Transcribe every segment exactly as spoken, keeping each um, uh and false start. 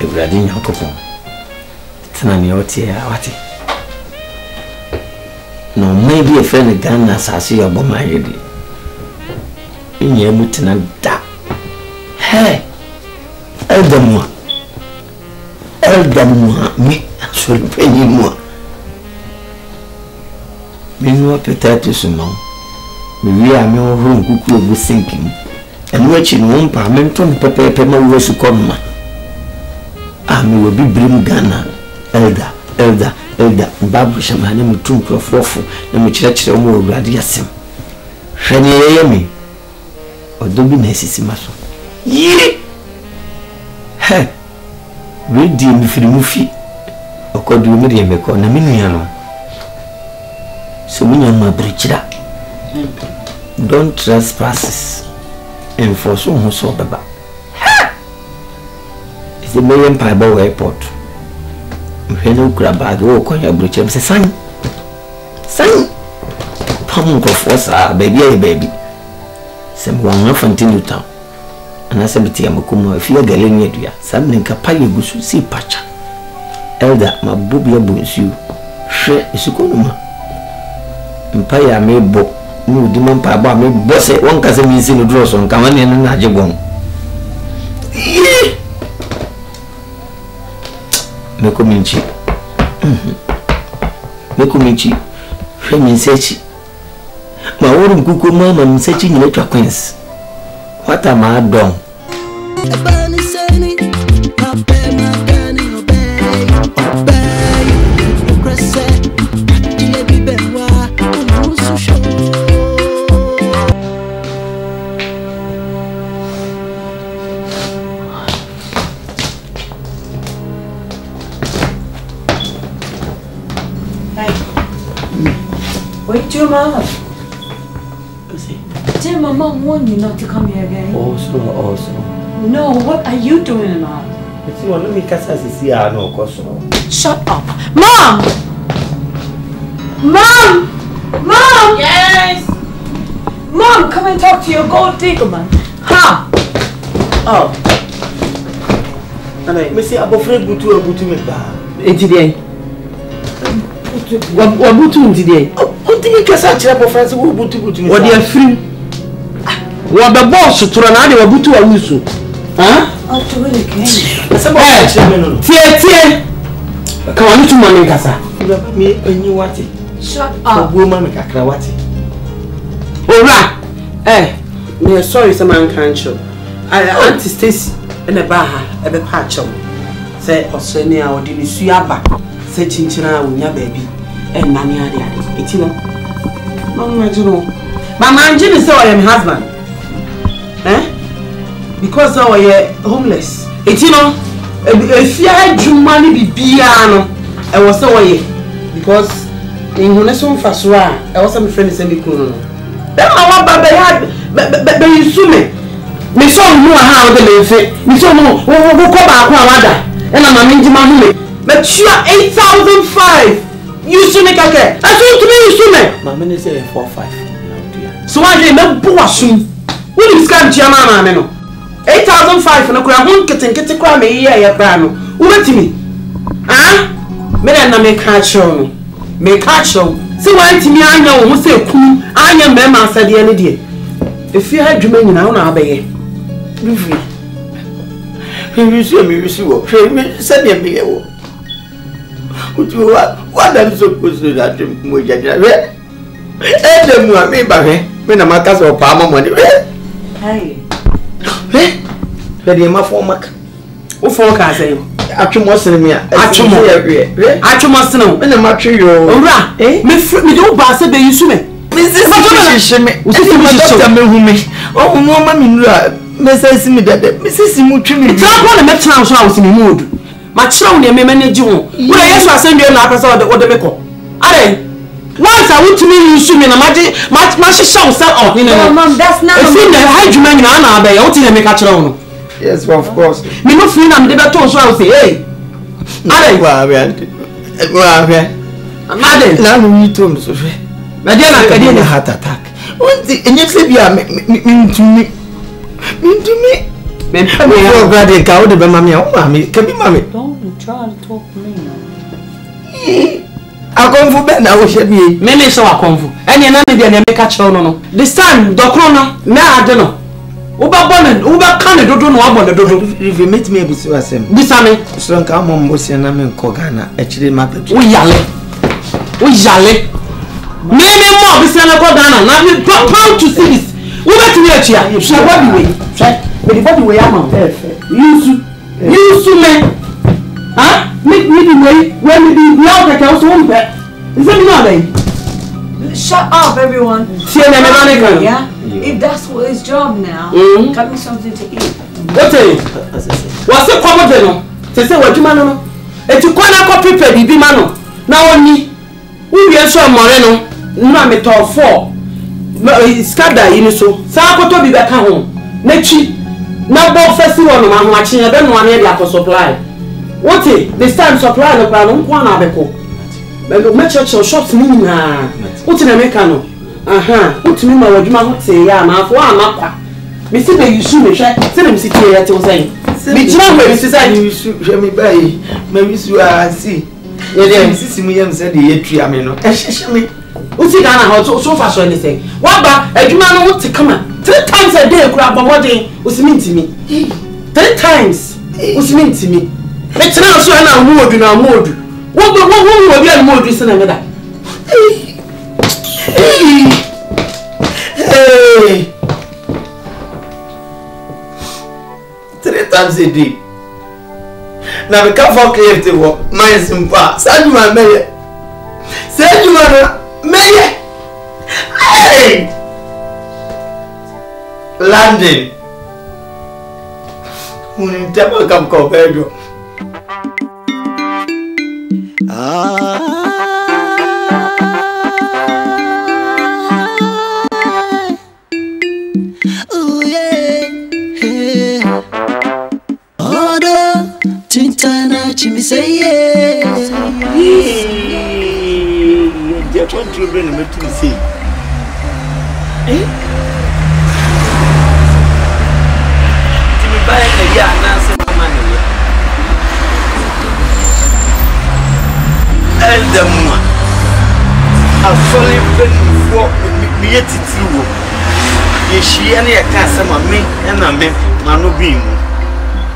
Ewurade Nyankopon tsanani otie awati no maybe a friend Ghana asasi obomaye di inye mutina da hey eldamu eldamu mi asole peni mo mi no peut-être seulement mi ya mi oru nkuku ogu sinking enu echi no mpa mento pepe pepe ma wesu koma ami will be brim Ghana elder elder elder babu shamane mutum profofu na mukirakire omo Ewurade yasem hwani yeyemi odobi na sisi maso ye he wedi mfiri mufi okodu miri emeko na minua no so munya ma brikira don't trespass and for so ho so baba it's the main Paibo airport. Hello, Grabado, call your brooch and say, Sign, sign, Punk of us are baby, baby. Some one off until you town. And I said, Tiamukumo, if you're getting it, dear, something capable to see Pacha. Elder, my boobia boons you. She is a good Empire may book, no demon Paba may boss at one cousin is in the draws on Kamani and Najabon. Meko minchi. Mhm. Meko minchi. Femi nsechi. Ma wori nkuku mama nsechi nyina twa Queens. What am I done? Mama, dear, my mom warned you not to come here again. Also, also. No, what are you doing, Mom? Shut up, Mom! Mom! Mom! Yes. Mom, come and talk to your gold digger man. Ha! Oh. Nana, me say abofre butu butu me ba. Ejide. Wa butu ejide. You can search for friends who put you to me. What are free? What the boss to run out of to a whistle? Huh? Oh, to really care. Tier, come on to Mammy Casa. Me and you what it. Shut up, woman, make a crawati. All right. Eh, we are sorry, some unconscious. I antistacy and a baha at the patch. Say, Oceania or Dinisuaba, say Chinchina with your baby and Nanny Adia. It's enough. Mama, you know, Mama, Jimmy said I am husband, eh? Because I was homeless. It you know, if you had your money, be piano. I was so away because in Huneson Fasua, I was some friends in the corner. Then I want Baba had, but but you sue me. Me so know how the live it. Me so know who who come back from Canada. And I'm a minty man. But you are eight thousand five. You see me, Kaka. I saw to me, you see me. My man is a four five. So I did not wash him. What is going to your mama? No, eight thousand five. No, I won't get and get a crime. Yeah, Brano. What to me? Ah, me and I may catch on. May catch on. So why to me, I know who say, Cool, I am Mamma said the idea. If you had German, I don't obey. You see me, you see what? Send me a what am supposed to do that? We just read. And then we are made by we na makas or palm money. Hey, hey, ready my format. Who forecast you? Achu mustn't me. Achu mustn't. Achu mustn't. We na machu yo. Ora, eh? Me me don't pass it. Be you sure me? Me see me see me. Me see me doctor me who me. Oh, my mama minura. Me see me dad. Me see me tree me. It's all about the me trying to show us in the mood. My children, they may manage you. When I ask you, you not answer the order. Once I would to me, you should be a magic. My show set off. No, Mom, that's not. If you hide your man, I want to make a child. Yes, well, of course. Me no feel I'm never told. So I say, hey, I well, I'm mad. Now you told me so. But then I had a heart attack. What the? And you said, yeah, mean to me, mean to me. Baby, I'm glad you got it, Mammy. Mammy, can be Mammy. Don't try to talk to me. I come for bed now, shed me. Mammy, so I come for. And you're not even a catch on. No, this time, the corner. Now I don't know. Uba Bonnet, Uba Cannon, don't know about the door. If you meet me, this was him. This time, Slank, I'm almost an Amen Kogana, actually, my people. We yell it. We yell it. Mammy, more, Miss Anna Kogana, now you come to see this. We went to the chair. You shall what you but the way I'm on you, you soon, huh? Make me the way when we be loud like I was home back. Is that shut up, everyone. See, I'm yeah? Yeah. If that's what his job now, mm-hmm. Cut me something to eat. What are you? What's the problem? They say, what do you know? If you can't copy, baby, man, now only we are so Moreno, not at all for. It's got that in so. Sako to be back home. Next. Now, both festival, I'm watching. I don't want any lack of supply. What is this time supply? No problem. One abeco. But make sure your shops move. What in America? No. Uh huh. What you mean? What you mean? Say yeah. Now for I'm up. Me see the issue. Me try. See them see here. That's what I'm saying. Me try. Me see that issue. Me buy. Me see I see. Yeah. Me see me. Me see the tree. I mean no. Eh. Me. What you gonna how so so far so anything? What ba? You mean what you come? Three times a day, what's mean to me? Three times, what's mean to me? Let's now show how mood in our mood. What what what we are mood is another. Hey, three times a day. Now we can't for creative work. Mine simple. Send you my mayor. Send you my mayor. Hey. Landing. When never come compared to. Ah, oh yeah. Oh no, Tintana Jimmy say yeah. Yeah. They're going to bring me to see. Eh? And the man, I fully believe what we get to do. If she any a cast of me and a man, man, no beam.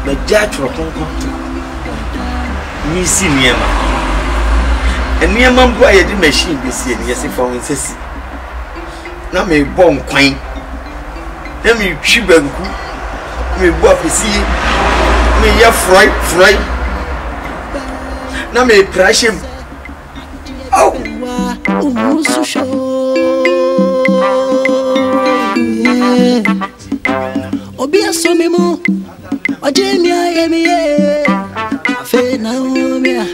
The judge will come to me. See me, and me, a man, boy, the machine be seen. Yes, if I want to see. Now, me bomb queen. Then me, she bang. Me boy, see me, ya fry, fry. Now, me, crash him. Oh, Obia Somimo, Ogenia, Emia, Fenomia,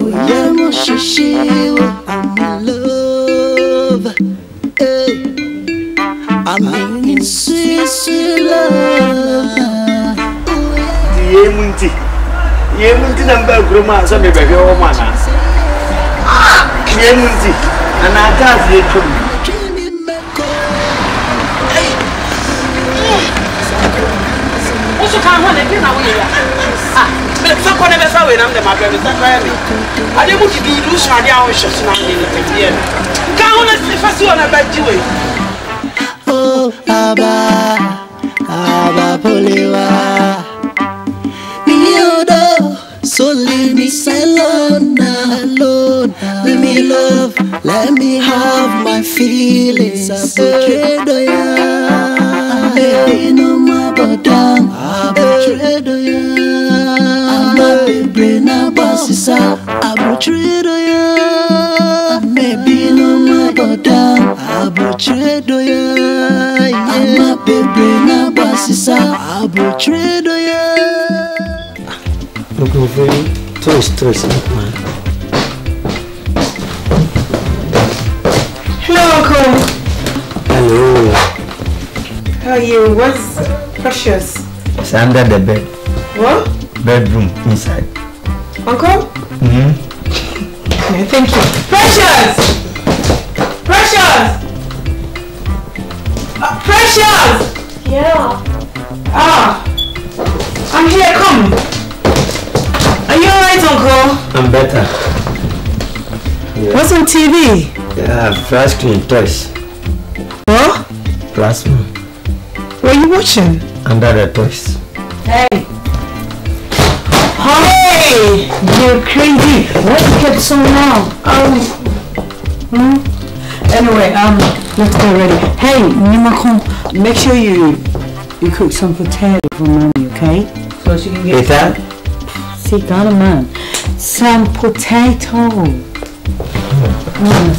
Oyamo Shishio, I'm love. I'm in Sicily. Yemunti, Yemunti, number Groma, some of your manners. And I can't get to me. What's the kind of one that came away? Ah, but someone never saw it. I'm the mother of the family. I didn't want to do illusion. I didn't want to do anything. Can't want to see if I see what I'm about to do. Oh, Abba, Abba, Poliwa. So leave me alone, alone. Let me love, let me have my feelings. I'm I'm going to very toast, toast, man. Hello, uncle. Hello. How are you? What's precious? It's under the bed. What? Bedroom inside. Uncle? Mm-hmm. Okay, thank you. Precious! Precious! Uh, precious! Yeah. Ah. I'm here, come. Are you alright, Uncle? I'm better. Yeah. What's on T V? Yeah, I've asked me twice. What? Last one. What are you watching? Under the Toys. Hey! Hey! You're crazy! Let's get some now. Um. Hmm? Anyway, um, let's get ready. Hey, Nimakon, make sure you you cook some potato for mommy, okay? So she can get that. See, got a man. Some potato. Mm,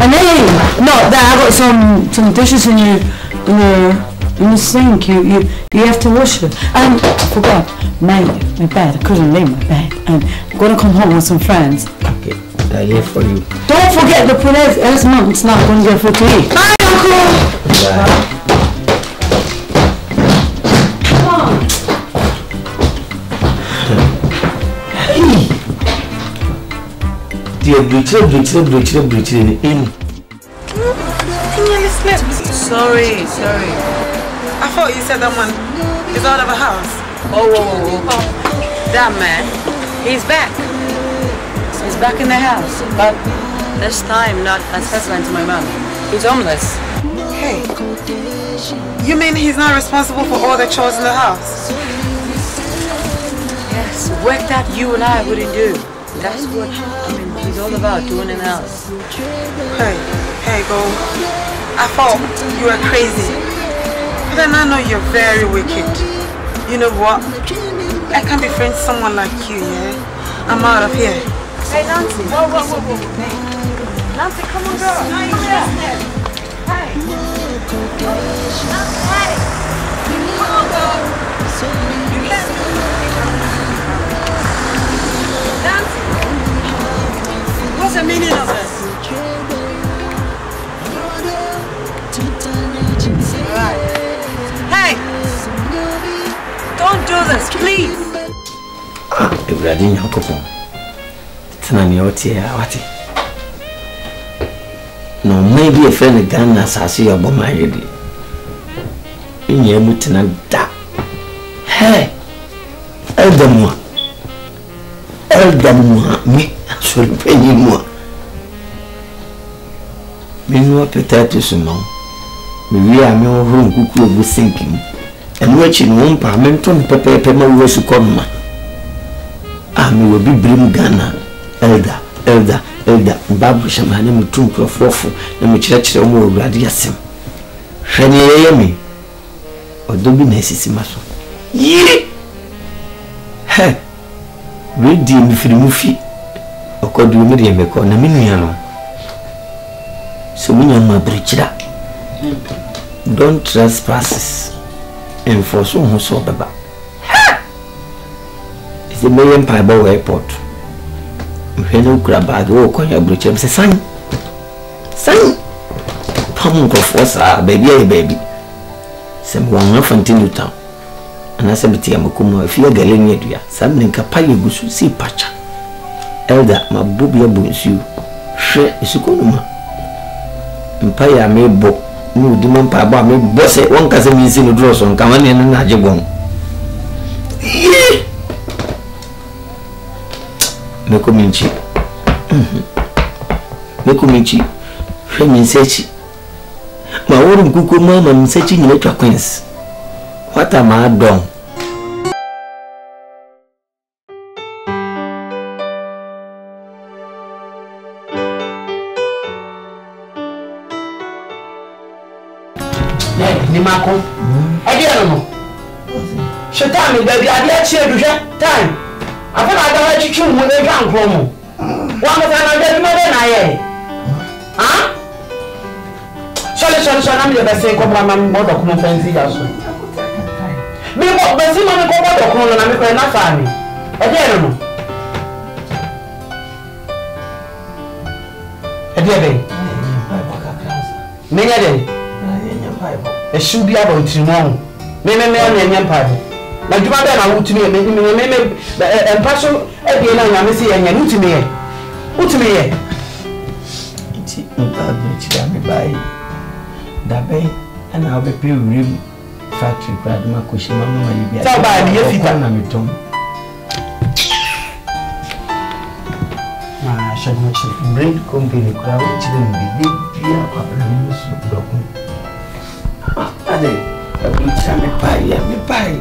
and then, no, that I got some some dishes in your in your in the sink. You you you have to wash them. And I forgot my my bed. I couldn't leave my bed. And I'm gonna come home with some friends. Okay, I leave for you. Don't forget the police. Else mom, it's not gonna get food to eat. Bye, Uncle. Bye. Come. Hey. You're bleaching, bleaching, bleaching, bleaching in. Sorry, sorry. I thought you said that one is out of a house. Oh, whoa, whoa, whoa. That man, he's back. He's back in the house, but this time not as husband to my mom. He's homeless. Hey, you mean he's not responsible for all the chores in the house? Yes, work that you and I wouldn't do. That's what I mean, he's all about, doing an else. Hey, hey, go. I thought you were crazy. But then I know you're very wicked. You know what? I can't befriend someone like you, yeah? I'm out of here. Hey, Nancy. Whoa, whoa, whoa, whoa. Nancy, come on, girl. Come here. Hi. Hi. Come on, girl. You can't. Nancy. What's the meaning of this? Right. Hey! Don't do this, please! Ah, Ibrahim, how come? It's not your tear, what? No, maybe a friend again as I see your bomb already. In your mutinant. Hey! Aide-moi! Aide-moi, me! Je le bénis moi. Mais nous peut-être seulement. Mais oui, à mes rôles, coucou, vous cinq. Et nous, tu n'as pas même ton papa et papa ou ce comme moi. Ah, mais oui, brim Ghana. Elda, Elda, Elda. Babu Chamane, me trompe le frof. Ne me cherche au mot radiasim. Je n'ai aimé. Au début, n'est-ce pas ça? Yé! Hé! Oui, dis-moi, fille. Oko du miri meko na minu yano. So munya mabrichira. Don't trespass and for so who so baba. It's the main Bible airport. Mhenu graba do okonya brichira mse san. San. Pamungo fosa baby ay baby. Sem wanga fantinu town. Anase bitia mukuma afia galeni edua. Sam nka paye gusu si pacha. Elder, my booby abuse you. Share is a good woman. Empire may book. No demon papa may boss it. One cousin is in the draws on Kaman and Najabon. Mekominchi. Mekominchi. Femin Sechi. My own cuckoo mom and searching electric queens. What am I done? Baby, I did say time. I thought I got you two when they come from. One of them, I did more than I had. Huh? So, I'm the best thing of my mother, come fancy also. They walk the same on the corner of the corner and I'm going to find me. I don't know. I did it. I did it. Na juma be na wutumi me me me empaso e bi na nyame se yenya wutumi e wutumi e ti nta bi ti da me bai da be ana obi pe urim factory kwa aduma kushimama walibia. Taba aliyefika na mitom. Ma shadmo chief bread company kwa wachini mbidi pia kwa mimi sudoku. Ade, akuncha mepai ya mepai.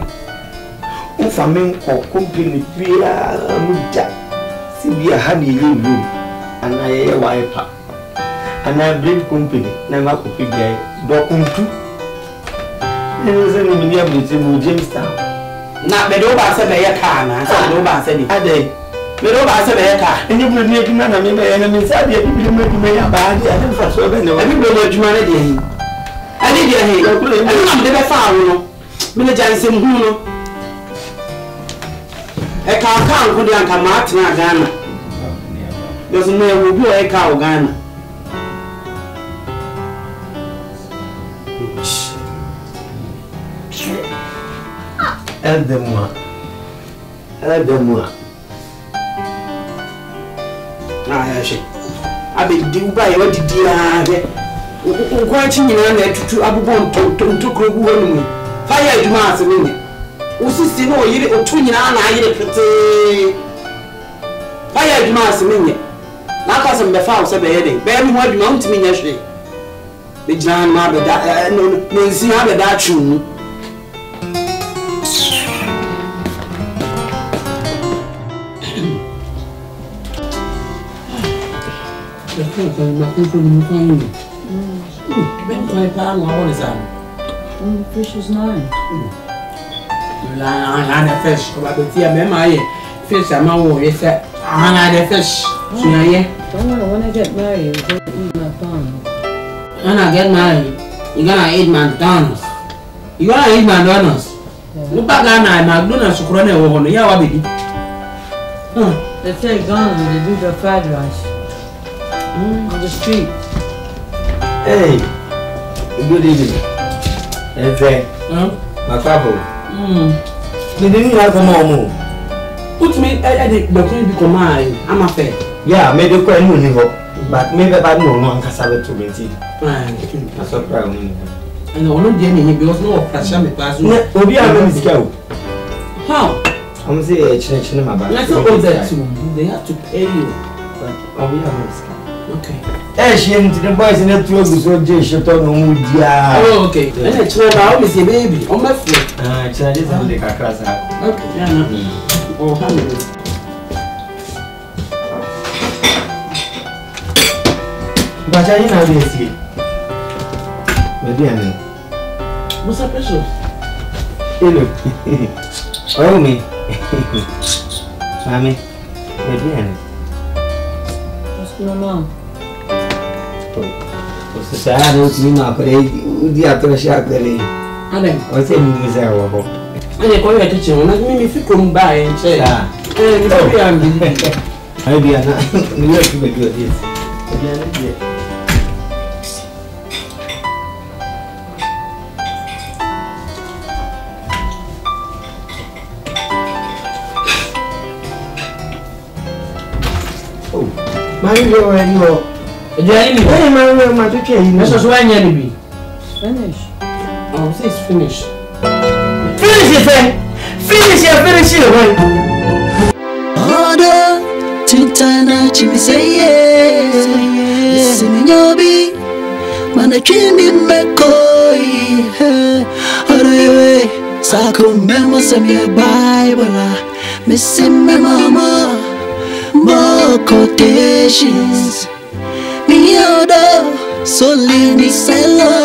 Ufame kwa company pia muda. Sibia hadi yulu anaye waipa. Ana bread company na makupigia dokuntu. He was a million with Jamestown. Now, Medoba said, I can't. I said, Medoba said, I did. Medoba said, I can't. And you will make none of me by enemies. I did make me a bad. I didn't trust over no. I didn't know what you wanted. I did your head. I never found no. Militants in Huno. A cow can't go down to Martina, Ghana. There's no way we do a cow, Ghana. Aide-moi. Aide-moi. Ah, je. Avec des oubais, on dit diable. On croit qu'il n'y a rien. Tu as besoin de ton truc pour vous mener. Fais du mal, c'est mieux. Aussi sinon, il est au tout n'y a rien à y répéter. Fais du mal, c'est mieux. La cause me fait aussi bien. Ben moi du mal, tu m'y achètes. Mais j'en ai marre de ça. Non, mais si on a de ça, tu nous. I don't know what is that? Fish is nine. I had a fish, but the tea, I fish, I'm always I had a fish. When I get married, you don't eat McDonald's. When I get married, you're gonna eat McDonald's. You're gonna eat McDonald's. Look back at McDonald's, you're gonna go on the yard. They take Ghana, they do the fried rice. Mm, on the street. Hey, good evening. Hey, friend. Huh? My couple. Hmm. They didn't have a mom. Put me at the doctor because mine. I'm a friend. Yeah, maybe you can move him up, but maybe I don't know. I'm casable to rent it. That's what I'm doing. And I don't do anything because no pressure me pass. No, Obi, I'm not scared. How? I'm saying, chine chine my bad. Let's not go there too. They have to pay you. But Obi, I'm not scared. Okay. Eh, she ain't the boys in the two of the soldiers. She told me, oh, okay. Eh, she went out with a baby on my foot. Ah, she just had a crass out. Okay. Yeah, no. Oh, how do you? But I didn't have this here. But then, what's up, precious? Hello. Oh, me. Mommy. But then, what's going on? Você sabe não se me aprende o dia todo chato ali. Olha, você me diz é o bom. Olha quando eu te chamo, mas me fico um baile, sei lá. É, me fui a mim. Aí dia na, me lembro que me deu isso. Dia na dia. Oh, mas eu eu Hey, my man, my teacher. This is why you need to be finished. Oh, this is finished. Finish it, friend. Finish it, finish it, friend. Order, chintana, chimiseye. Siminyobi, manakini mekoi. Orewe, sakumemo samye Bible. Misimemo mo, mo quotations. Solini selo